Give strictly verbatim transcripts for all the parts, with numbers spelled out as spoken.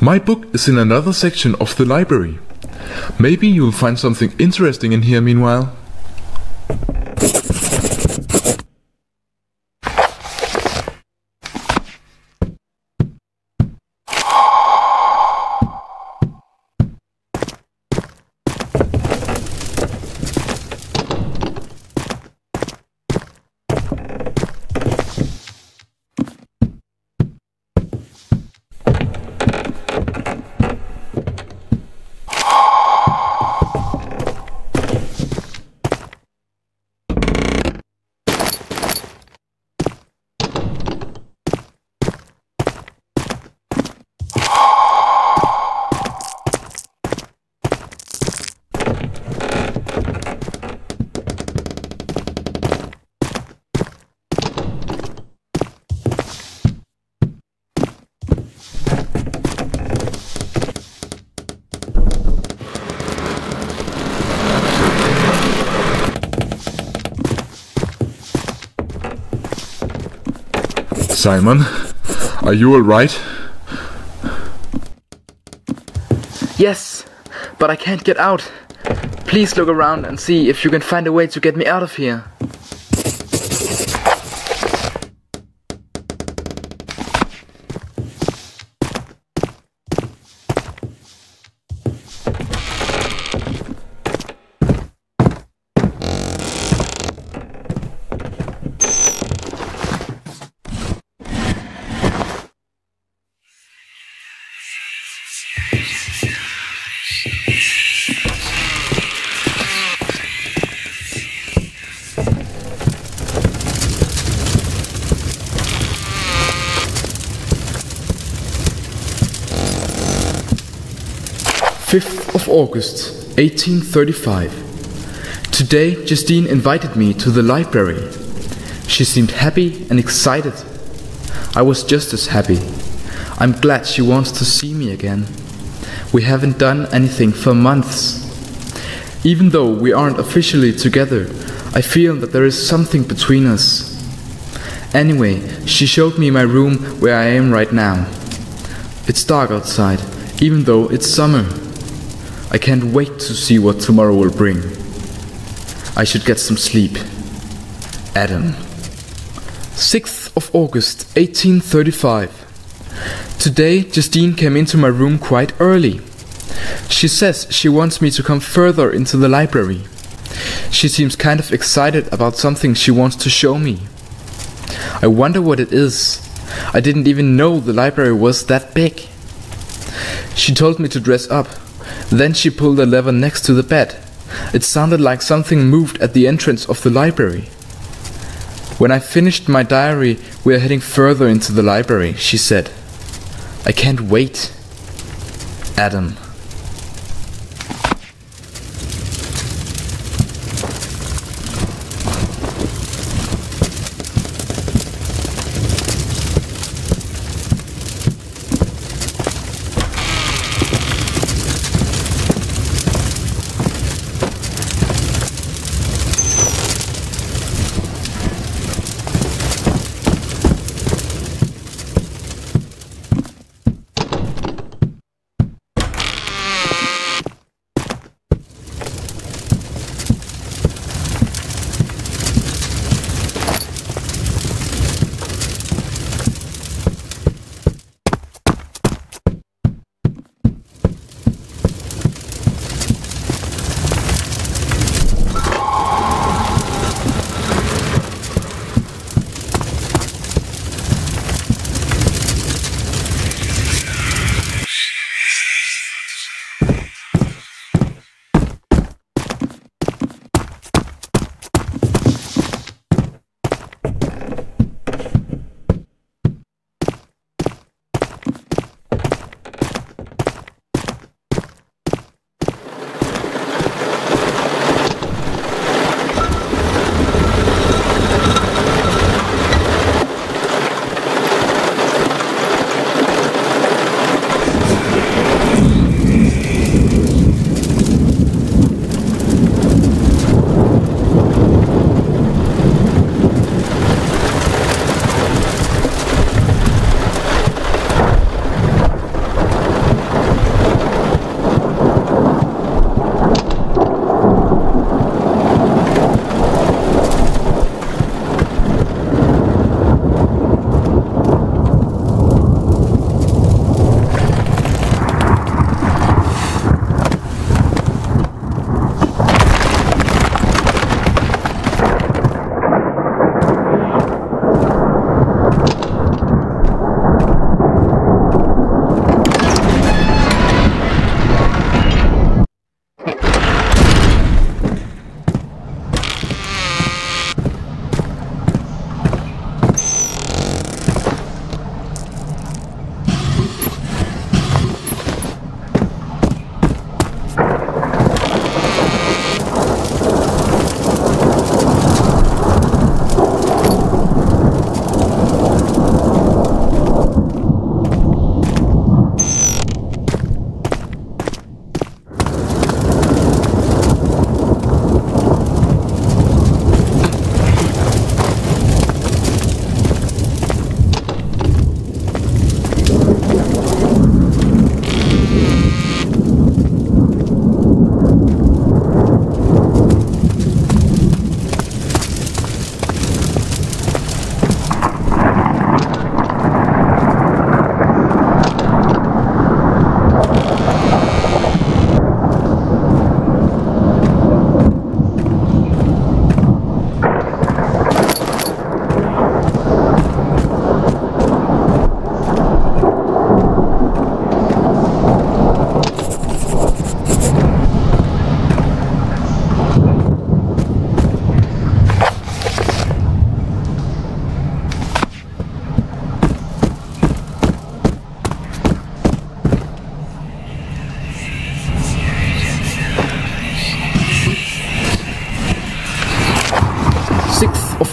My book is in another section of the library. Maybe you'll find something interesting in here meanwhile. Simon, are you all right? Yes, but I can't get out. Please look around and see if you can find a way to get me out of here. fifth of August, eighteen thirty-five. Today Justine invited me to the library. She seemed happy and excited. I was just as happy. I'm glad she wants to see me again. We haven't done anything for months. Even though we aren't officially together, I feel that there is something between us. Anyway, she showed me my room where I am right now. It's dark outside, even though it's summer. I can't wait to see what tomorrow will bring. I should get some sleep. Adam. sixth of August, eighteen thirty-five. Today Justine came into my room quite early. She says she wants me to come further into the library. She seems kind of excited about something she wants to show me. I wonder what it is. I didn't even know the library was that big. She told me to dress up. Then she pulled a lever next to the bed. It sounded like something moved at the entrance of the library. When I finished my diary, we are heading further into the library, she said. I can't wait. Adam.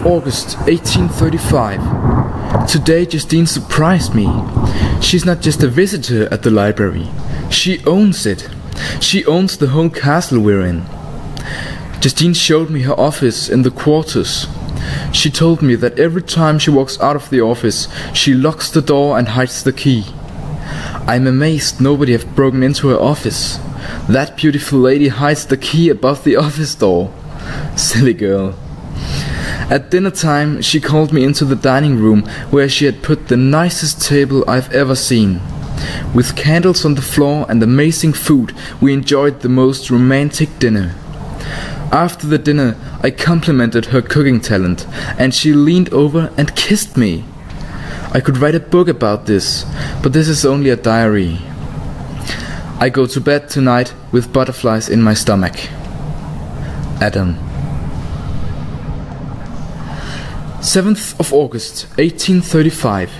August eighteen thirty-five. Today Justine surprised me. She's not just a visitor at the library. She owns it. She owns the whole castle we're in. Justine showed me her office in the quarters. She told me that every time she walks out of the office, she locks the door and hides the key. I'm amazed nobody has broken into her office. That beautiful lady hides the key above the office door. Silly girl. At dinner time, she called me into the dining room where she had put the nicest table I've ever seen. With candles on the floor and amazing food, we enjoyed the most romantic dinner. After the dinner, I complimented her cooking talent, and she leaned over and kissed me. I could write a book about this, but this is only a diary. I go to bed tonight with butterflies in my stomach. Adam. seventh of August, eighteen thirty-five.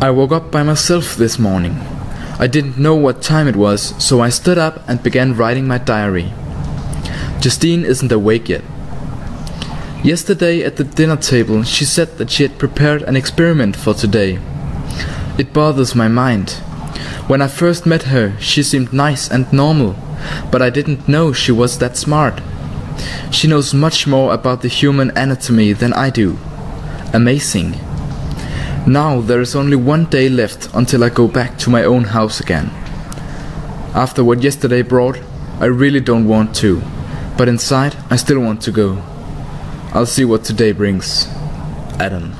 I woke up by myself this morning. I didn't know what time it was, so I stood up and began writing my diary. Justine isn't awake yet. Yesterday at the dinner table, she said that she had prepared an experiment for today. It bothers my mind. When I first met her, she seemed nice and normal, but I didn't know she was that smart. She knows much more about the human anatomy than I do. Amazing. Now there is only one day left until I go back to my own house again. After what yesterday brought, I really don't want to, but inside I still want to go. I'll see what today brings. Adam.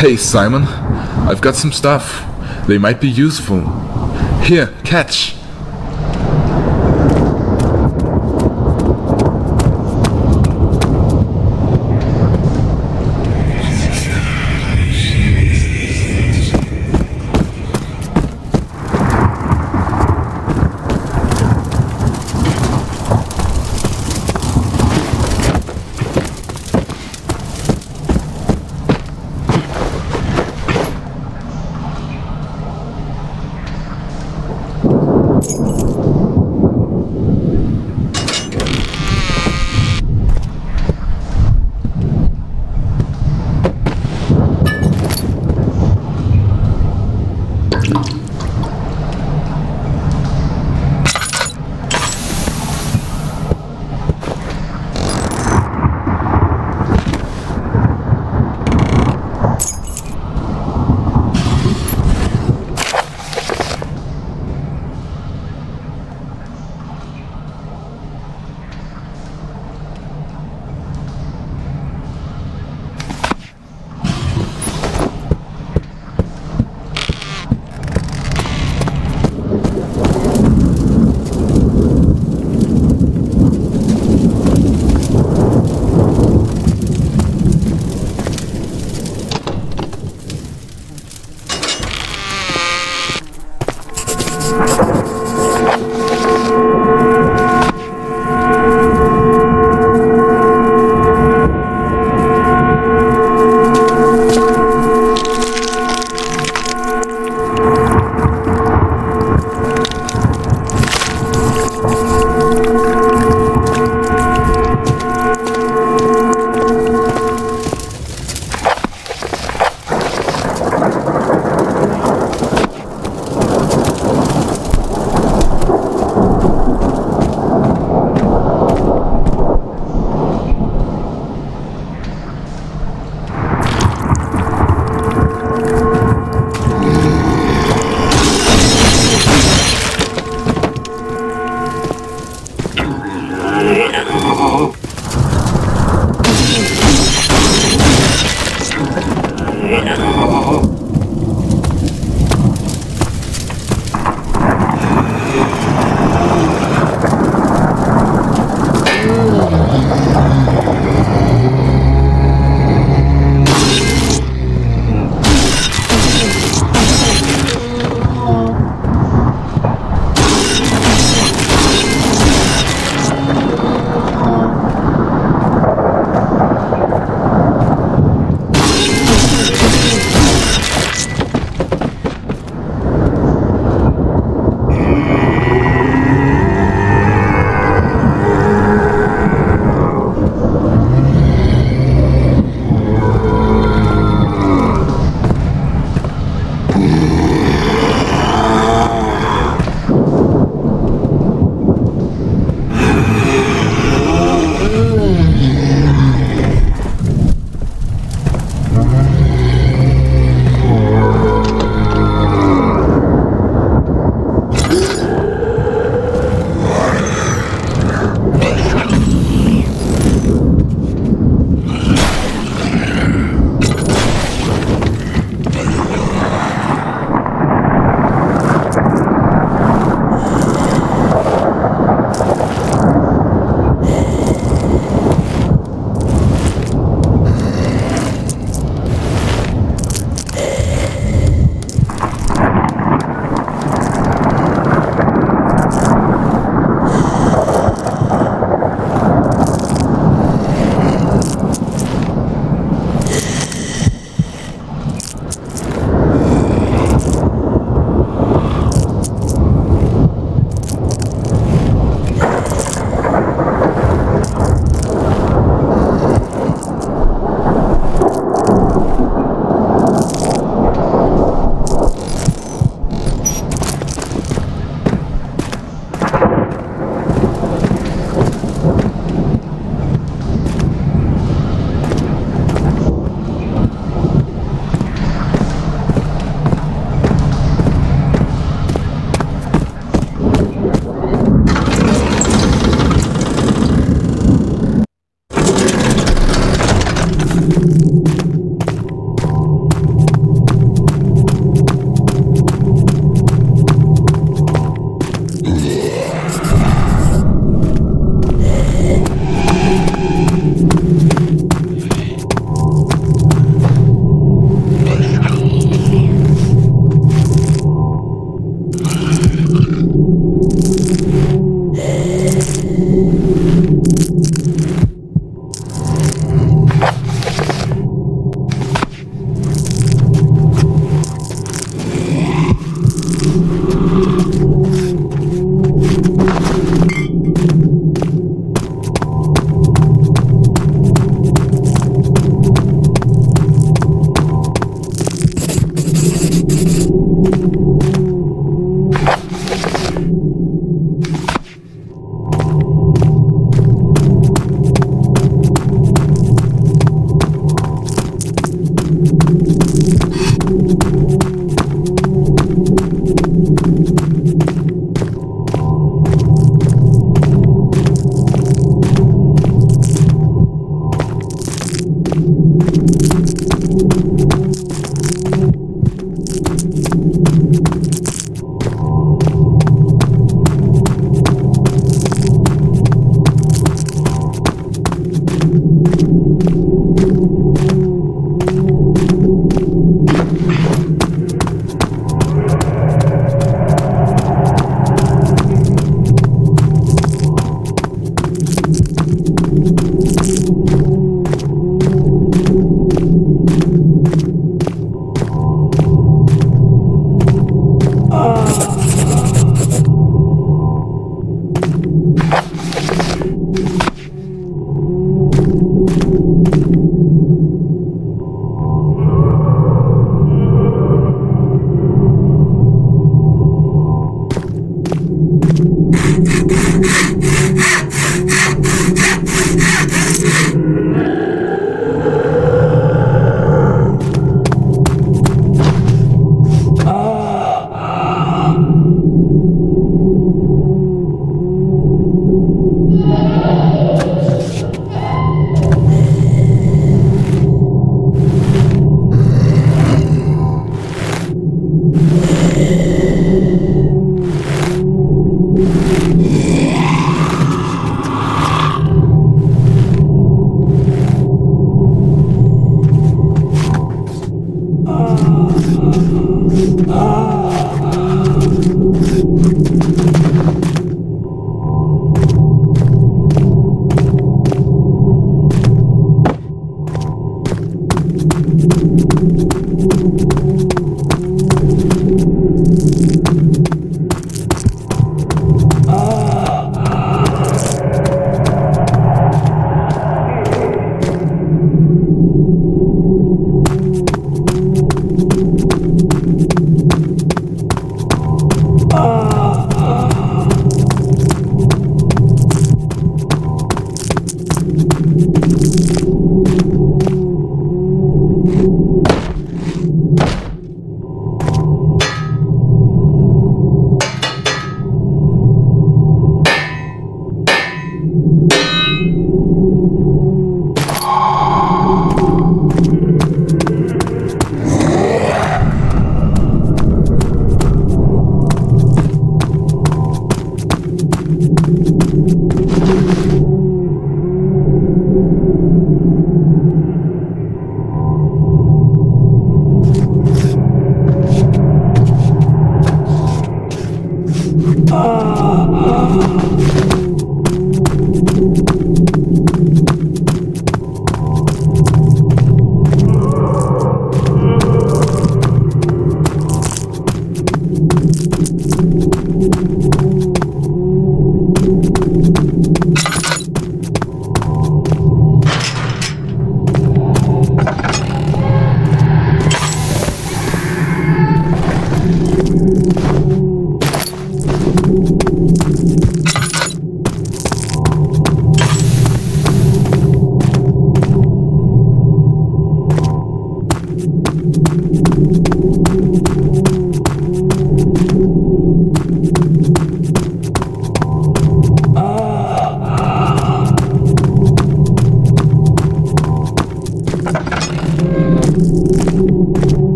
Hey, Simon, I've got some stuff. They might be useful. Here, catch.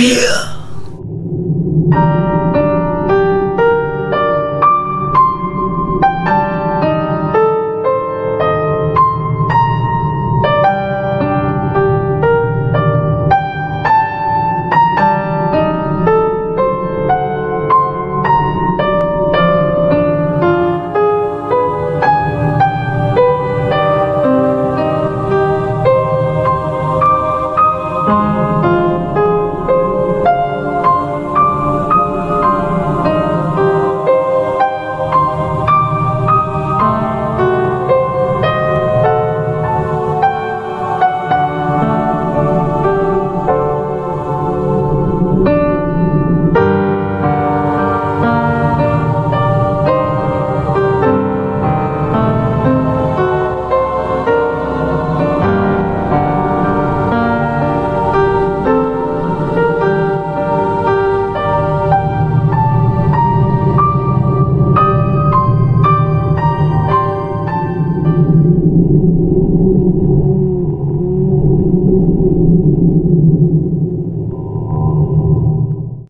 fear.